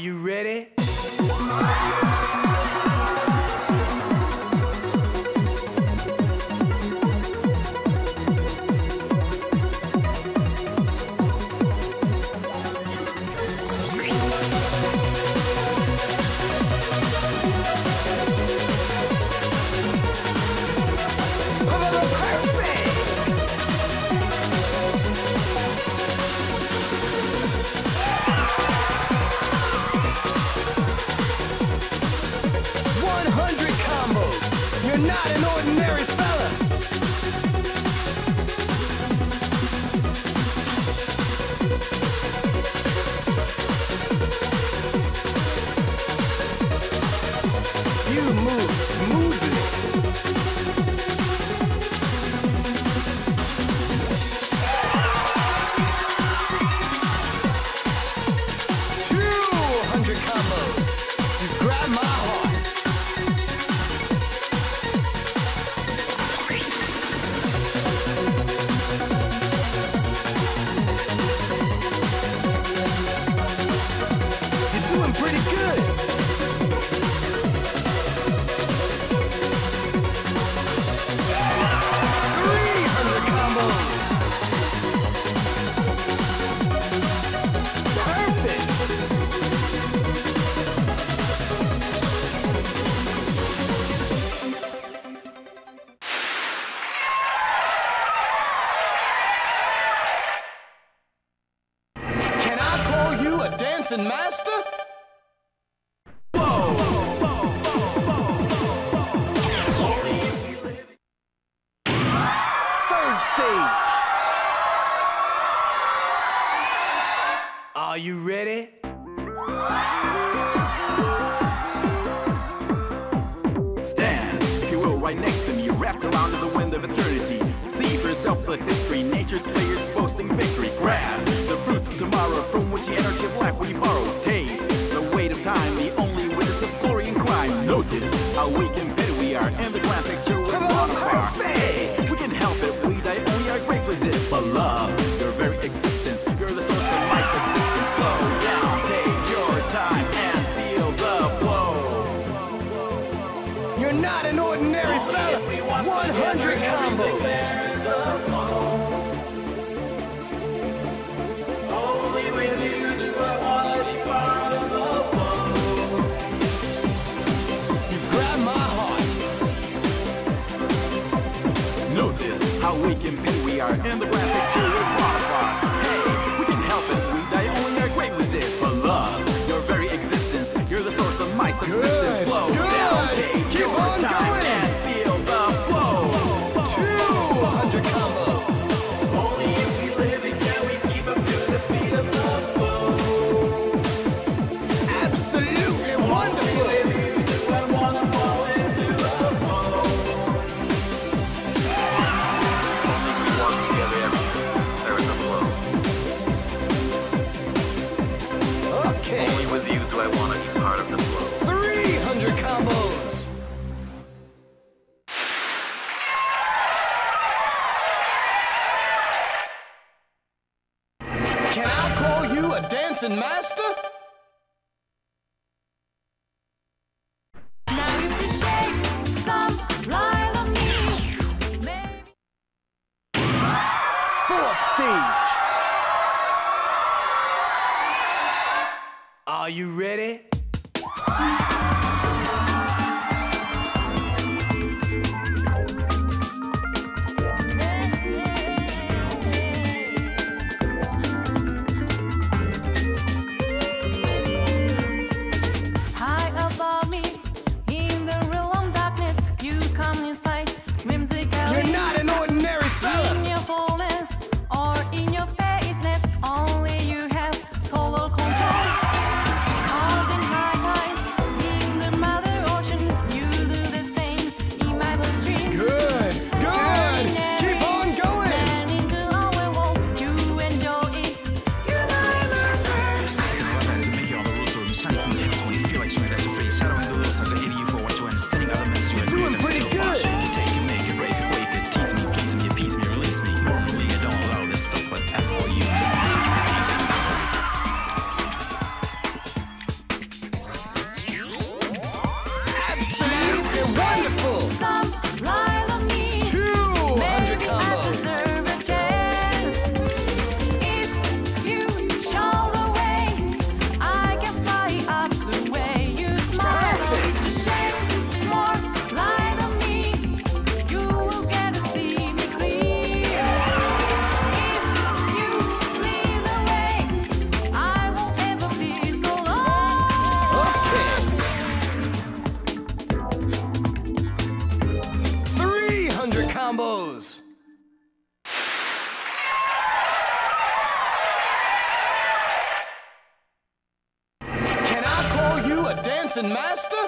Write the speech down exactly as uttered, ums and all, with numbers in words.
you ready? Not an ordinary fella. You move smoothly. two hundred combos. You grab my heart. And master? Third stage. Are you ready? Stand, if you will, right next to me, wrapped around in the wind of eternity. See for yourself the history, nature's players boasting victory. Grab the fruits of tomorrow, from which the energy of life we borrow. Taste the weight of time, the only witness of glory and crime. Notice how weak and bitter we are, and the grand picture will not far. Hey, we can help it, we die only our great resist. But love, your very existence, you're the source of life's existence. Slow down, take your time, and feel the flow. You're not an ordinary fella. one hundred combos. How weak and big we are, and the grand picture will modify. Hey, we can help it, we die only our grave resist. But love, your very existence, you're the source of my subsistence. Slow down, take your time and feel the flow. two hundred combos. Only if we live it can we keep up to the speed of the flow. Absolutely wonderful. I want to be part of the flow. three hundred combos! Can I call you a dancing master? Now you can shake some light on me. Maybe. Fourth stage. Are you ready? All combos. Can I call you a dancing master?